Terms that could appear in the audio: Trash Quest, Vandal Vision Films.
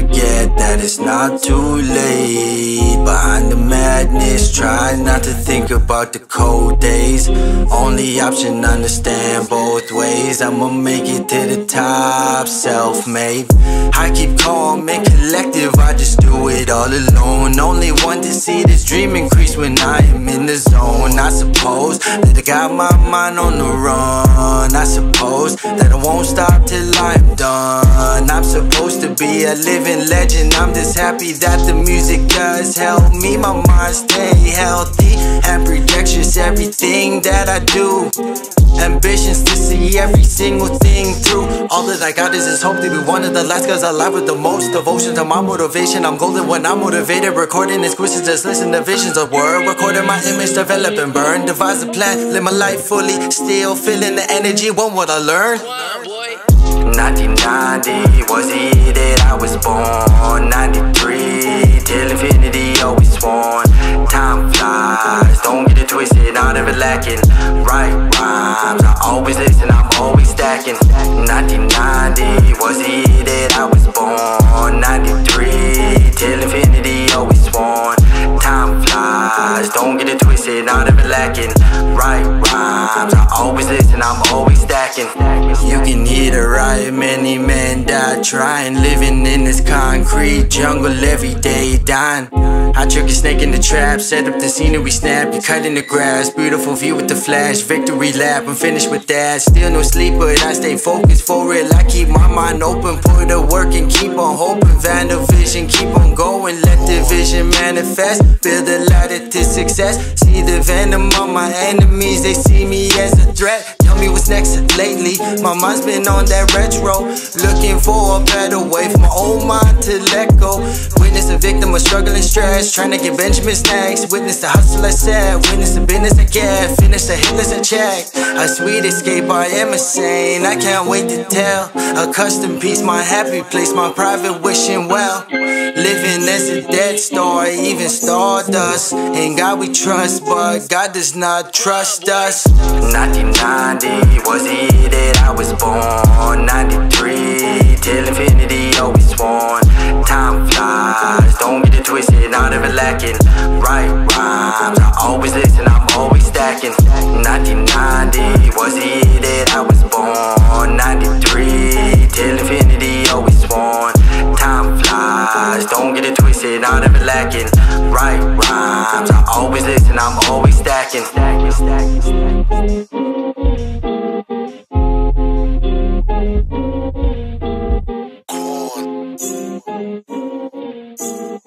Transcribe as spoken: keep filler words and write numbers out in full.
forget that it's not too late. Behind the madness, try not to think about the cold days. Only option, understand both ways. I'ma make it to the top, self-made. I keep calm and collective, I just do it all alone. Only one to see this dream increase when I am in the zone. I suppose that I got my mind on the run. I suppose that I won't stop till I'm done. I'm supposed to be a living legend. I'm just happy that the music does help me. My mind stay healthy and projections everything that I do. Ambitions to see every single thing through. All that I got is this hope to be one of the last guys alive with the most devotion to my motivation. I'm golden when I'm motivated. Recording is questions, just listen to visions of word. Recording my image, develop and burn. Devise a plan, live my life fully. Still feeling the energy, want what I learned. nineteen ninety was the year that I was born. ninety-three till infinity always sworn. Time flies, don't get it twisted, I never lacking. Right rhymes, I always listen, I'm always stacking. nineteen ninety was the year that I was born. ninety-three till infinity always sworn. Time flies, don't get it twisted, I never lacking. Right rhymes, I always listen, I'm always stacking. You can hear the riot, many men die trying. Living in this concrete jungle every day dying. I trick a snake in the trap, set up the scenery snap. You're cutting the grass, beautiful view with the flash. Victory lap, I'm finished with that. Still no sleep, but I stay focused for it. I keep my mind open, put the work and keep on hoping. Vandal vision, keep on going, let the vision manifest. Build a ladder to success. See the venom on my enemies, they see me as a threat. Tell me what's next lately, my mind's been on that retro. Looking for a better way for my old mind to let go. Witness a victim of struggling stress, trying to get Benjamin Snacks. Witness the hustle I said, witness the business I get. Finish the hitless I check, a sweet escape, I am insane. I can't wait to tell, a custom piece, my happy place, my private wishing well. Living as a dead star, even stardust. In God we trust, but God does not trust us. nineteen ninety was the year that I was born. ninety-three till infinity always sworn. Time flies, don't get it twisted, not ever lacking. Right rhymes, I always listen, I'm always stacking. nineteen ninety was the year that I was born. ninety-three till infinity always sworn. Time flies, don't get it twisted, not ever lacking. Right rhymes, I always listen, I'm always stacking. Stacking, stacking, stacking. Thank you.